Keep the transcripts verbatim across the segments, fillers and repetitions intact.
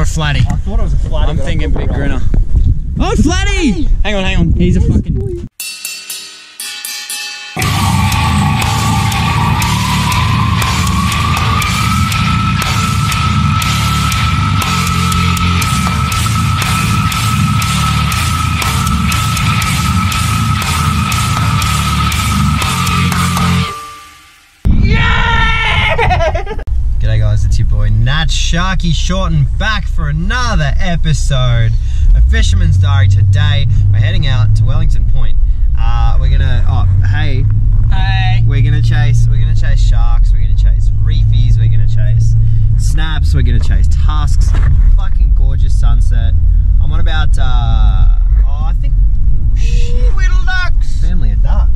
or a flatty? I thought it was a flatty. I'm thinking big grinner. Oh, flatty! Hang on, hang on. He's a fucking... Sharky Shorten back for another episode of Fisherman's Diary. Today we're heading out to Wellington Point. Uh, we're gonna oh hey hey we're gonna chase we're gonna chase sharks. We're gonna chase reefies. We're gonna chase snaps. We're gonna chase tusks. Fucking gorgeous sunset. I'm on about uh oh I think oh, shit. little ducks. Family of ducks.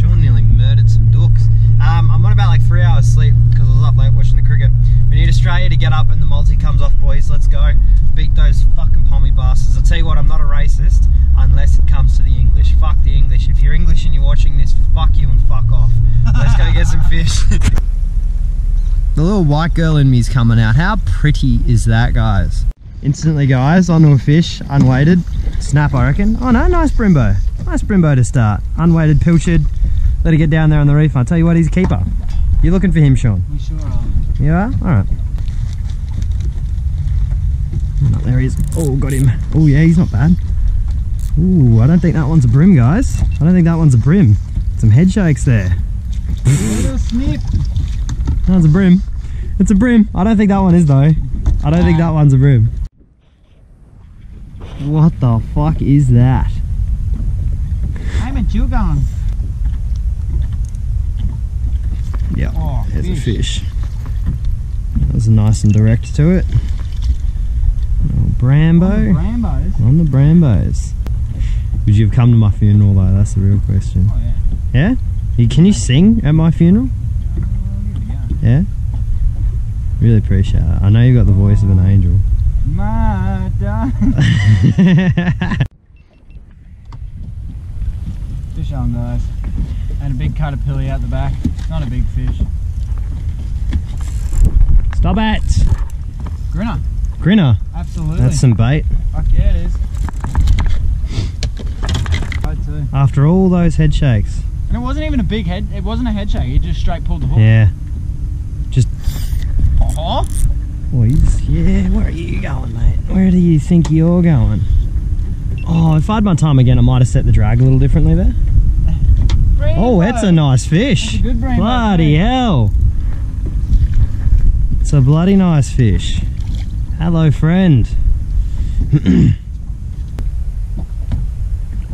Sean nearly murdered some ducks. Um, I'm on about like three hours sleep because I was up late watching the cricket. We need Australia to get up and the multi comes off, boys. Let's go. Beat those fucking pommy bastards. I'll tell you what, I'm not a racist unless it comes to the English. Fuck the English. If you're English and you're watching this, fuck you and fuck off. Let's go get some fish. The little white girl in me's coming out. How pretty is that, guys? Instantly, guys, onto a fish, unweighted. Snap, I reckon. Oh no, nice Brimbo. Nice Brimbo to start. Unweighted, pilchard. Let it get down there on the reef. I'll tell you what, he's a keeper. You're looking for him, Sean? We sure are. You are? Alright. Oh, there he is. Oh, got him. Oh yeah, he's not bad. Ooh, I don't think that one's a brim, guys. I don't think that one's a brim. Some head shakes there. Little snip. That was a brim. It's a brim. I don't think that one is though. I don't uh, think that one's a brim. What the fuck is that? I'm a dugong. Yeah, oh, there's fish. a fish. That was nice and direct to it. Brambo. On the Brambos. On the Brambos. Would you have come to my funeral though? That's the real question. Oh yeah. Yeah? You, can you sing at my funeral? Uh, well, yeah. Really appreciate it. I know you got the voice of an angel. My darling. Fish on, guys. And a big caterpillar out the back. Not a big fish. Stop it! Grinner. Grinner? Absolutely. That's some bait. Fuck yeah, it is. Too. After all those head shakes. And it wasn't even a big head, it wasn't a head shake, he just straight pulled the hook. Yeah. Just. Oh? Boys, yeah, where are you going, mate? Where do you think you're going? Oh, if I had my time again, I might have set the drag a little differently there. Oh, that's a nice fish. That's a good brain bloody brain. hell. It's a bloody nice fish. Hello, friend.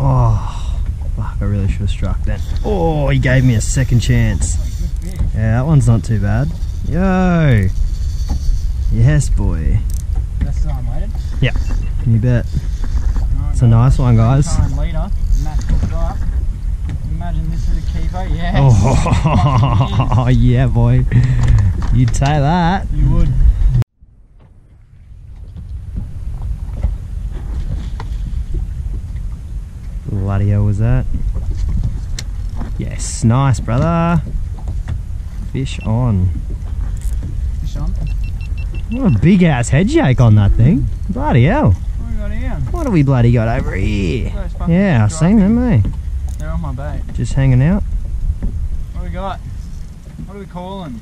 Oh, fuck, I really should have struck that. Oh, he gave me a second chance. Yeah, that one's not too bad. Yo. Yes, boy. That's the unweighted? Yeah, you bet. It's a nice one, guys. Imagine this is a keeper, yes. Oh, oh yeah, boy. You'd take that. You would. Bloody hell was that? Yes, nice, brother. Fish on. Fish on. What a big ass head shake on that thing. Bloody hell. What do we got here? What do we bloody got over here? Yeah, I've seen them, eh? They're on my bait. Just hanging out. What do we got? What are we calling?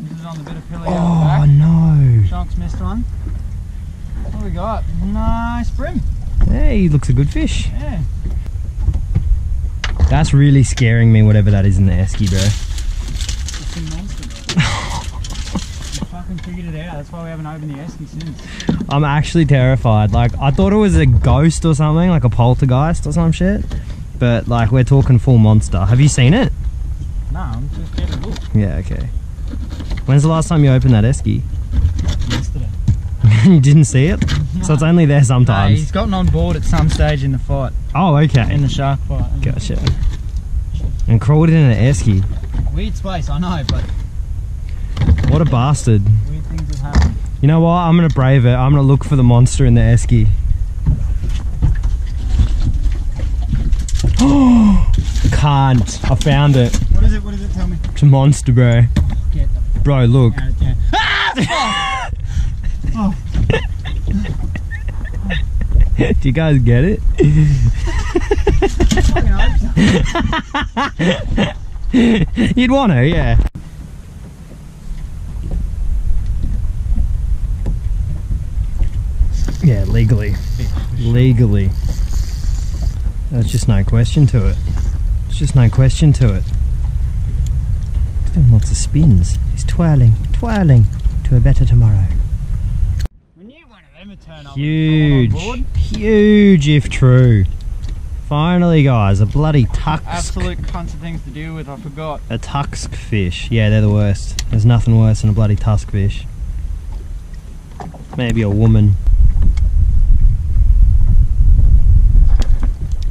This is on the bit of pilly oh, out the back. Oh no. Shonk's missed one. What do we got? Nice brim. Yeah, he looks a good fish. Yeah. That's really scaring me, whatever that is in the esky, bro. It's a monster, bro. We fucking figured it out. That's why we haven't opened the esky since. I'm actually terrified. Like, I thought it was a ghost or something, like a poltergeist or some shit. But, like, we're talking full monster. Have you seen it? No, I'm just getting a look. Yeah, okay. When's the last time you opened that esky? Yesterday. You didn't see it? No. So it's only there sometimes. No, he's gotten on board at some stage in the fight. Oh, okay. In the shark fight. Gotcha. And crawled in an esky. Weird space, I know, but... What a bastard. Weird things have happened. You know what? I'm gonna brave it. I'm gonna look for the monster in the esky. Oh, can't. I found it. What is it? What is it? Tell me. It's a monster, bro. Get the bro, look. Out of Oh. Do you guys get it? You'd want to, yeah. Yeah, legally. Legally. There's just no question to it. There's just no question to it. He's doing lots of spins. He's twirling, twirling to a better tomorrow. We knew one of them would turn up. Huge, huge if true. Finally, guys, a bloody tuxk. Absolute cunts of things to deal with, I forgot. A tuxk fish. Yeah, they're the worst. There's nothing worse than a bloody tusk fish. Maybe a woman.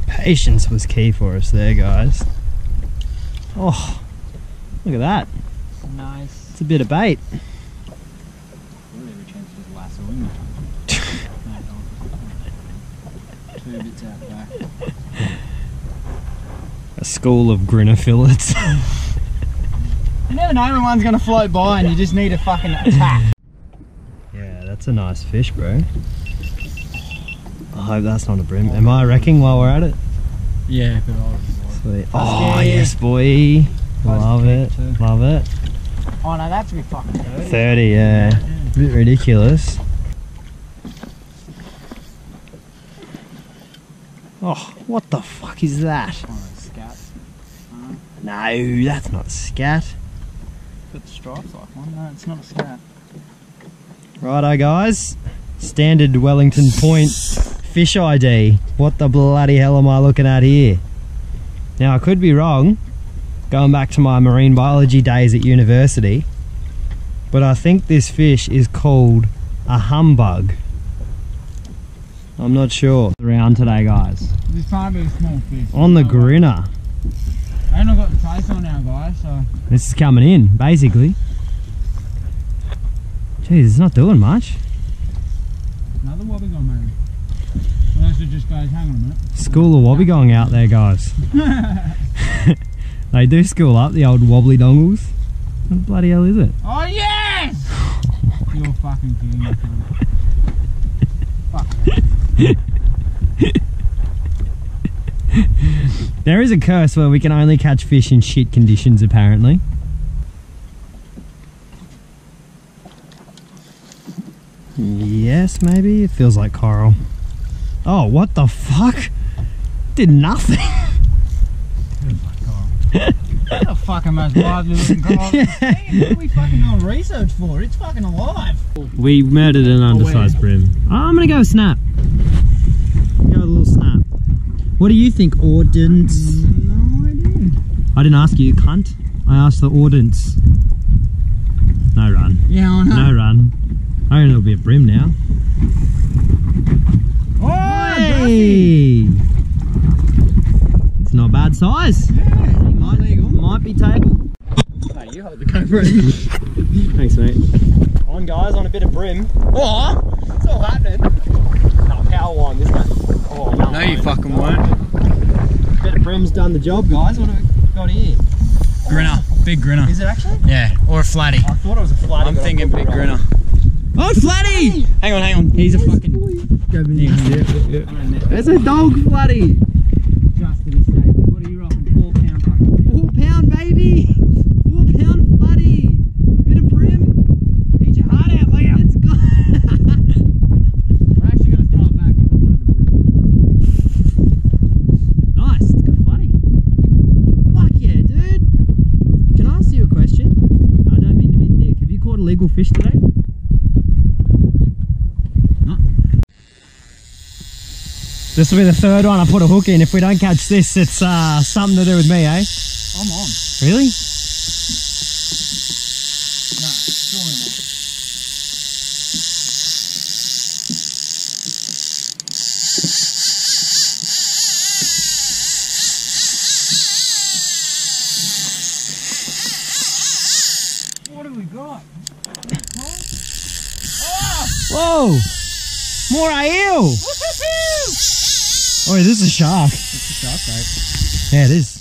Patience was key for us there, guys. Oh, look at that. It's nice. It's a bit of bait. Really every chance of lassoing it. Two bits out back. A school of grinner fillets. You never know when one's gonna float by and you just need a fucking attack. Yeah, that's a nice fish, bro. I hope that's not a bream. Am I wrecking while we're at it? Yeah, but I sweet. Oh, yes, boy. Love it. Love it. Oh, no, that's a bit fucking thirty. thirty, yeah. yeah. A bit ridiculous. Oh, what the fuck is that? Oh, scat. Uh, no, that's not a scat. Put the stripes like one. No, it's not a scat. Righto, guys. Standard Wellington Point fish I D. What the bloody hell am I looking at here? Now, I could be wrong, going back to my marine biology days at university, but I think this fish is called a humbug. I'm not sure. Around today, guys. This might be a small fish. On the grinner. I haven't got the trace on now, guys, so... This is coming in, basically. Jeez, it's not doing much. Another wobbegong, maybe. Unless it just goes, hang on a minute. School of wobbegong out there, guys. They do school up, the old wobbly dongles. What the bloody hell is it? Oh, yes! Oh, you're fucking kidding me. Fuck that. There is a curse where we can only catch fish in shit conditions, apparently. Yes, maybe? It feels like coral. Oh, what the fuck? Did nothing. Feels like coral. That's the fucking most lively looking coral. Yeah. Hey, what are we fucking doing research for? It's fucking alive. We murdered an undersized oh, bream. Oh, I'm gonna go snap. Go a little snap. What do you think, ordnance? No idea. I didn't ask you, cunt. I asked the ordnance. No run. Yeah, I know. No run. I reckon it'll be a bream now. Oh, hey! It's not a bad size. Yeah, might, might be table. Hey, you hold the camera. Thanks, mate. On, guys, on a bit of bream. Oh, it's all happening. No, power line this one. Oh, no, no you fucking no. won't. Bit of bream's done the job, guys. What have we got here? Grinner, big grinner. Is it actually? Yeah, or a flatty. I thought it was a flatty. I'm thinking big grinner. Oh, flatty! Hang on, hang on. He's a fucking. Go yeah, yeah, yeah. There's a dog flatty. Just to be safe. What are you rocking? Four pound fucking. Four pound, baby. Four pound flatty. Bit of brim. Eat your heart out, like let's go. We're actually gonna throw it back because I wanted to brim. Nice. It's got flatty. Fuck yeah, dude. Can I ask you a question? I don't mean to be dick. Have you caught a legal fish today? This will be the third one I put a hook in. If we don't catch this, it's uh, something to do with me, eh? I'm on. Really? No, surely not. What have we got? Oh! Whoa! More eel! Oh, this is a shark. It's a shark, mate. Yeah, it is.